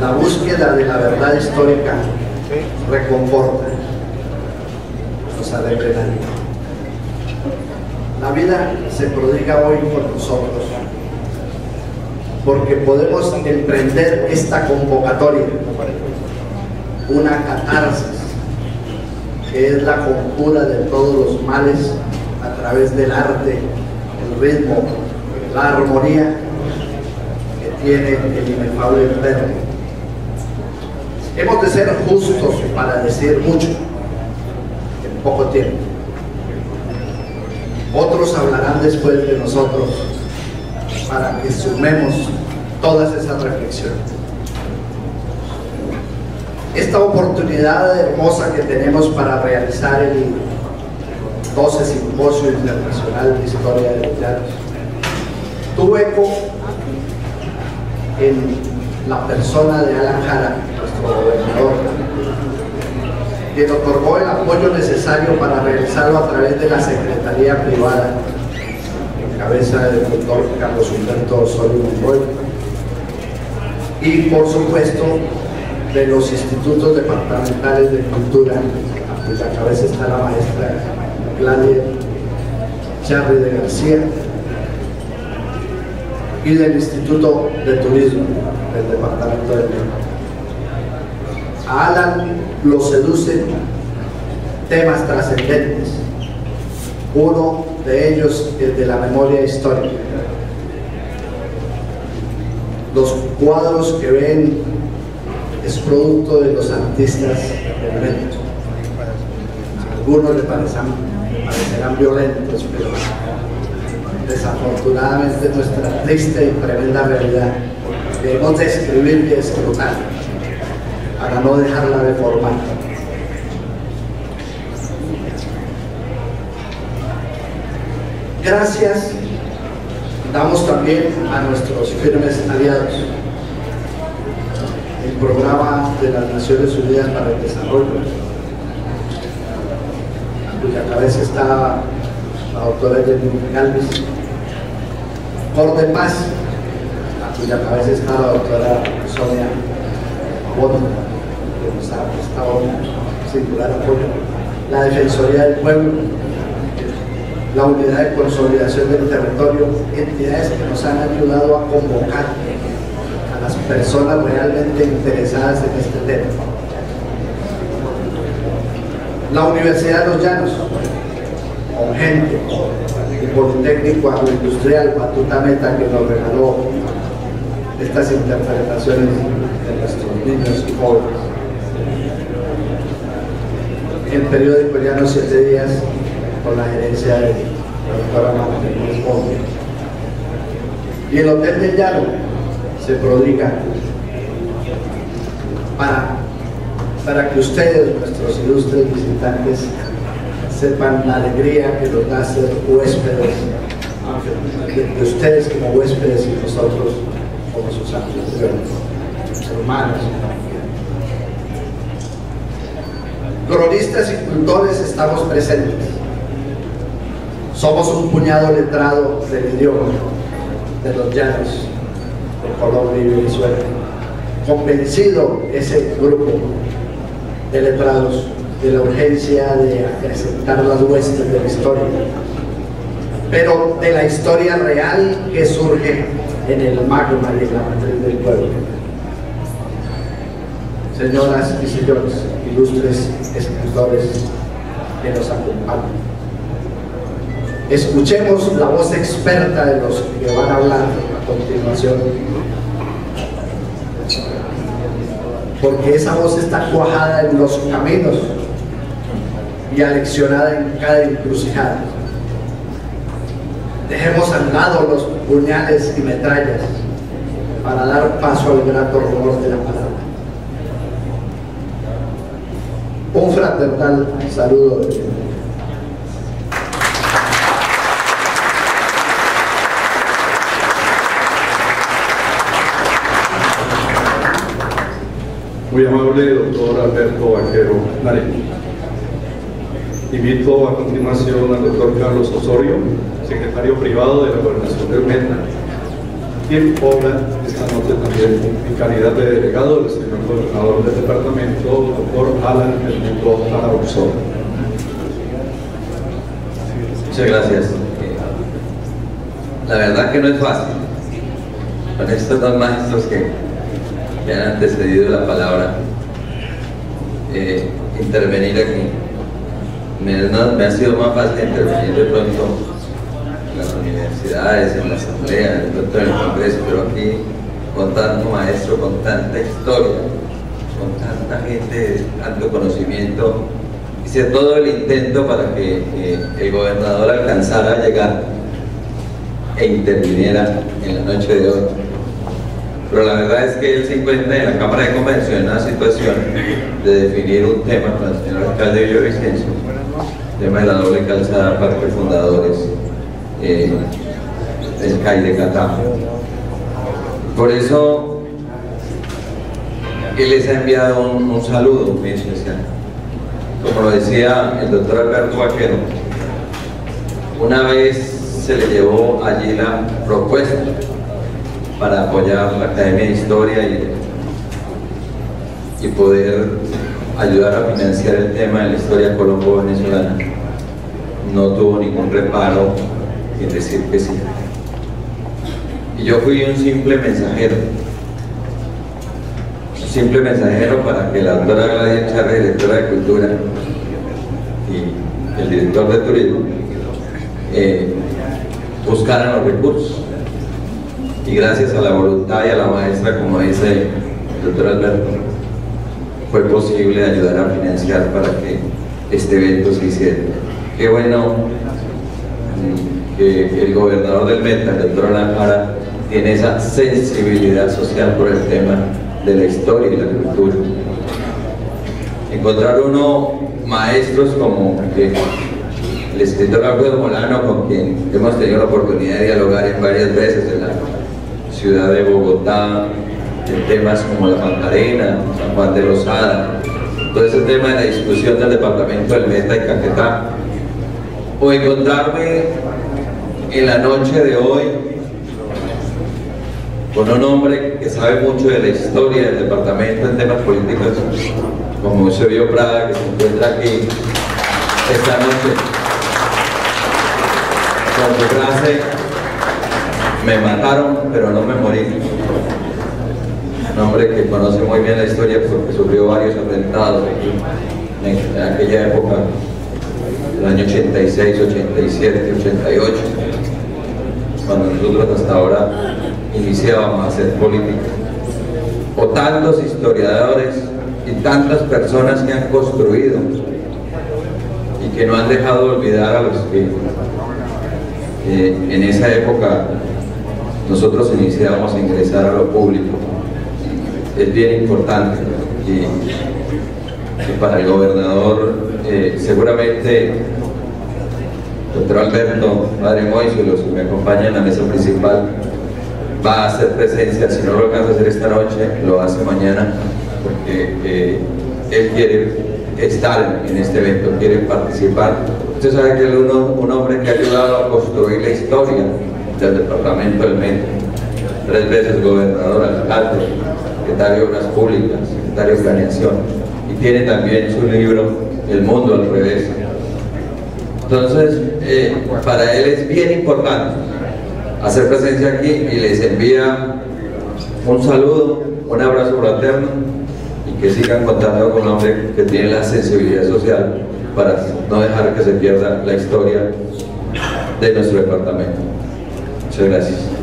la búsqueda de la verdad histórica reconforta, nos alegrará. La vida se prodiga hoy por nosotros, porque podemos emprender esta convocatoria, una catarsis, que es la conjura de todos los males a través del arte, el ritmo, la armonía que tiene el inefable verbo. Hemos de ser justos para decir mucho en poco tiempo. Otros hablarán después de nosotros para que sumemos todas esas reflexiones. Esta oportunidad hermosa que tenemos para realizar el 12 Simposio Internacional de Historia de los Llanos tuvo eco en la persona de Alan Jara, nuestro gobernador, quien otorgó el apoyo necesario para realizarlo a través de la Secretaría Privada, en cabeza del doctor Carlos Humberto Osorio Montoya, y por supuesto de los institutos departamentales de cultura, a cuya cabeza está la maestra Claudia Charly de García, y del Instituto de Turismo del Departamento de Meta. A Alan lo seducen temas trascendentes, uno de ellos el de la memoria histórica. Los cuadros que ven es producto de los artistas del Meta. Algunos le parecerán violentos, pero desafortunadamente nuestra triste y tremenda realidad debemos de escribir y escrutar para no dejarla deformar. Gracias damos también a nuestros firmes aliados, el Programa de las Naciones Unidas para el Desarrollo, a cuya cabeza está la doctora Jenny Galvis, Por de Paz, a cuya cabeza está la doctora Sonia Bon, que nos ha prestado un singular apoyo, la Defensoría del Pueblo, la Unidad de Consolidación del Territorio, entidades que nos han ayudado a convocar a las personas realmente interesadas en este tema. La Universidad de los Llanos, con gente, el Politécnico Agroindustrial Batuta Meta, que nos regaló estas interpretaciones de nuestros niños y jóvenes. El periódico Llano 7 días, con la gerencia de la doctora Macarena. Y el Hotel del Llano se prodiga para que ustedes, nuestros ilustres visitantes, sepan la alegría que nos da ser huéspedes, de ustedes como huéspedes y nosotros como sus anfitriones, sus hermanos. Cronistas y cultores estamos presentes. Somos un puñado letrado del idioma de los Llanos, de Colombia y Venezuela. Convencido ese grupo de letrados de la urgencia de acrecentar las huestes de la historia, pero de la historia real que surge en el magma y en la matriz del pueblo. Señoras y señores, ilustres escritores que nos acompañan, escuchemos la voz experta de los que van a hablar a continuación, porque esa voz está cuajada en los caminos y aleccionada en cada encrucijada. Dejemos al lado los puñales y metrallas para dar paso al grato rumor de la palabra. Un fraternal saludo de bienvenida. Muy amable doctor Alberto Baquero Mare. Invito a continuación al doctor Carlos Osorio, secretario privado de la Gobernación del Meta, quien obra esta noche también en calidad de delegado del señor gobernador del departamento, doctor Alan Ternuto Arauzón. Muchas gracias. La verdad que no es fácil con estos dos maestros que me han antecedido la palabra intervenir aquí. Me ha sido más fácil intervenir de pronto en las universidades, en la asamblea, de pronto en el congreso, pero aquí con tanto maestro, con tanta historia, con tanta gente, tanto conocimiento, hice todo el intento para que el gobernador alcanzara a llegar e interviniera en la noche de hoy. Pero la verdad es que él se encuentra en la Cámara de Comercio en una situación de definir un tema con el señor alcalde de Villavicencio, el tema de la doble calzada Parque Fundadores, el calle de Catán. Por eso él les ha enviado un saludo muy especial. Como lo decía el doctor Alberto Baquero, una vez se le llevó allí la propuesta para apoyar la Academia de Historia y poder ayudar a financiar el tema de la historia colombo-venezolana. No tuvo ningún reparo en decir que sí. Y yo fui un simple mensajero. Un simple mensajero para que la doctora Claudia Charly, directora de Cultura, y el director de Turismo buscaran los recursos. Y gracias a la voluntad y a la maestra, como dice el doctor Alberto, fue posible ayudar a financiar para que este evento se hiciera. Qué bueno que el gobernador del Meta, el doctor Alan Jara, tiene esa sensibilidad social por el tema de la historia y la cultura. Encontrar uno maestros como el escritor Alfredo Molano, con quien hemos tenido la oportunidad de dialogar en varias veces en la ciudad de Bogotá, en temas como la Macarena, San Juan de Lozada, todo ese tema de la discusión del departamento del Meta y Caquetá, o encontrarme en la noche de hoy con un hombre que sabe mucho de la historia del departamento en temas políticos, como Eusebio Prada, que se encuentra aquí esta noche, con su frase: me mataron, pero no me morí. Un hombre que conoce muy bien la historia porque sufrió varios atentados en aquella época, el año 86, 87, 88, cuando nosotros hasta ahora iniciábamos a hacer política. O tantos historiadores y tantas personas que han construido y que no han dejado olvidar a los que en esa época nosotros iniciamos a ingresar a lo público. Es bien importante y para el gobernador seguramente el doctor Alberto, padre Moisés, los que me acompañan en la mesa principal, va a hacer presencia. Si no lo alcanza a hacer esta noche, lo hace mañana, porque él quiere estar en este evento, quiere participar. Usted sabe que es un hombre que ha ayudado a construir la historia del departamento del Meta, 3 veces gobernador, alcalde, secretario de Obras Públicas, secretario de Planeación, y tiene también su libro El Mundo al Revés. Entonces para él es bien importante hacer presencia aquí y les envía un saludo, un abrazo fraterno, y que sigan contando con un hombre que tiene la sensibilidad social para no dejar que se pierda la historia de nuestro departamento. Muchas gracias.